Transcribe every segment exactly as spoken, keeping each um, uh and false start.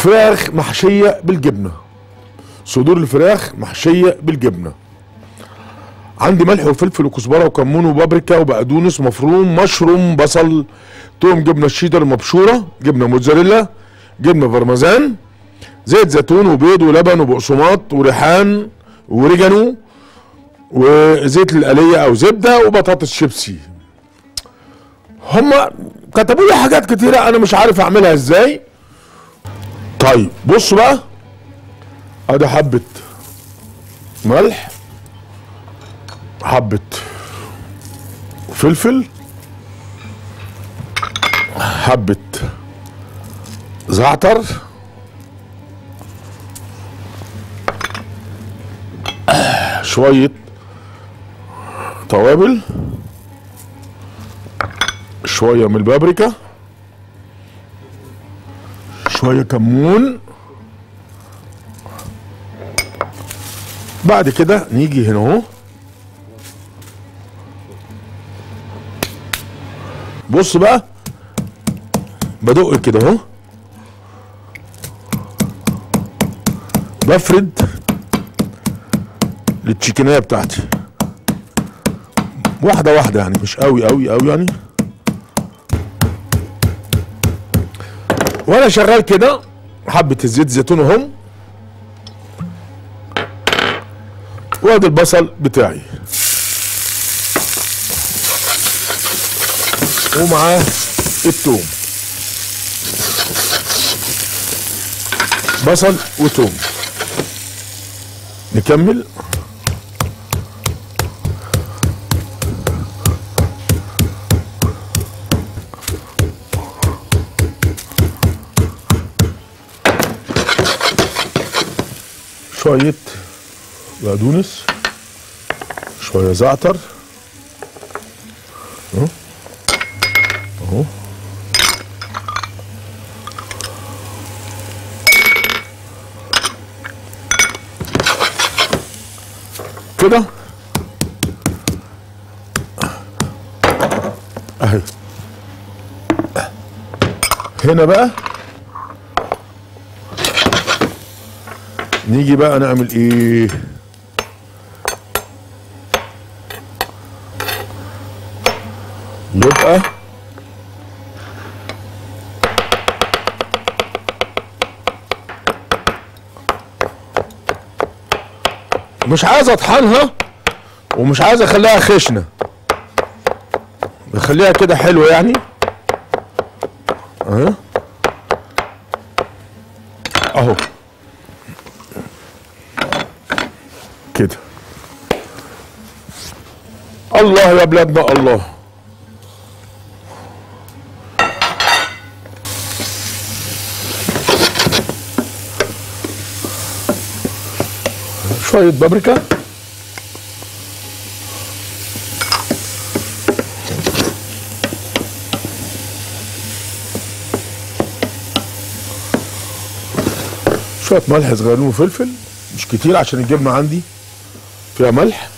فراخ محشية بالجبنة، صدور الفراخ محشية بالجبنة. عندي ملح وفلفل وكزبرة وكمون وبابريكا وبقدونس مفروم، مشروم، بصل، توم، جبنة الشيدر المبشورة، جبنة موتزاريلا، جبنة بارميزان، زيت زيتون وبيض ولبن وبقسماط وريحان وريجانو وزيت القلية او زبدة وبطاطس شيبسي. هما كتبوا لي حاجات كتيرة انا مش عارف اعملها ازاي. طيب بصوا بقى، ادي حبة ملح، حبة فلفل، حبة زعتر، شوية توابل، شوية من البابريكا، شوية كمون. بعد كده نيجي هنا اهو، بص بقى بدق كده اهو، بفرد للتشيكنايه بتاعتي واحده واحده، يعني مش قوي قوي قوي يعني. وانا شغال كده حبه الزيت زيتون اهو، وادي البصل بتاعي ومعاه التوم، بصل وتوم. نكمل شوية بقدونس، شوية زعتر اهو، كده اهي. هنا بقى نيجي بقى نعمل ايه؟ يبقى مش عايز اطحنها ومش عايز اخليها خشنه، بخليها كده حلوه يعني اهي اهو كده. الله يا بلادنا الله. شوية بابريكا، شوية ملح صغيرين وفلفل مش كتير عشان الجبنة عندي فيها ملح.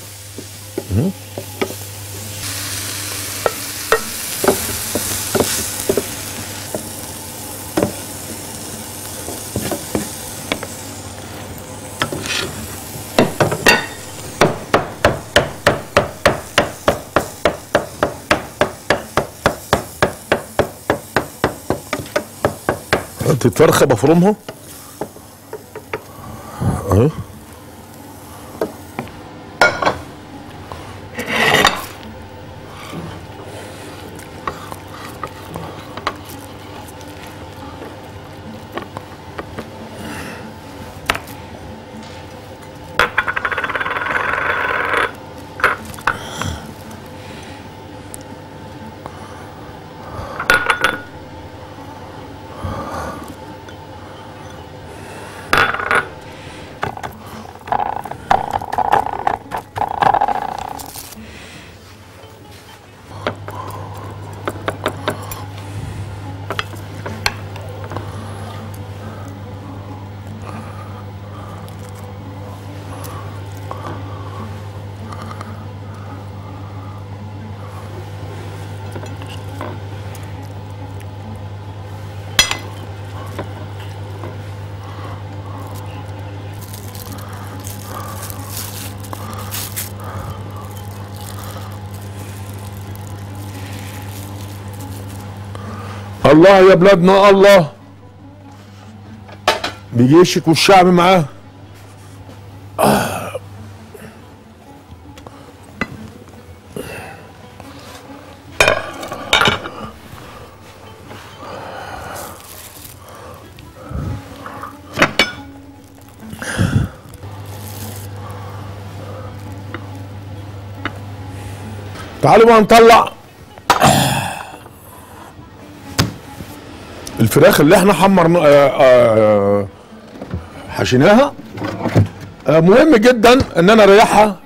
الفرخه بفرمها اهي، الله يا بلادنا الله بجيشك والشعب معاه. تعالوا بقى نطلع الفراخ اللي احنا حمرنا حشيناها. مهم جدا ان انا اريحها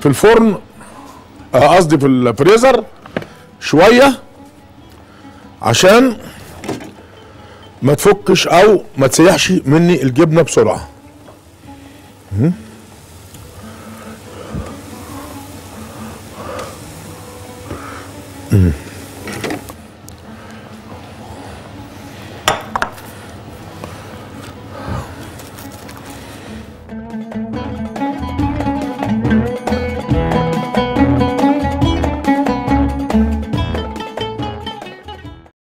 في الفرن، قصدي في الفريزر شويه عشان ما تفكش او ما تسيحش مني الجبنه بسرعه.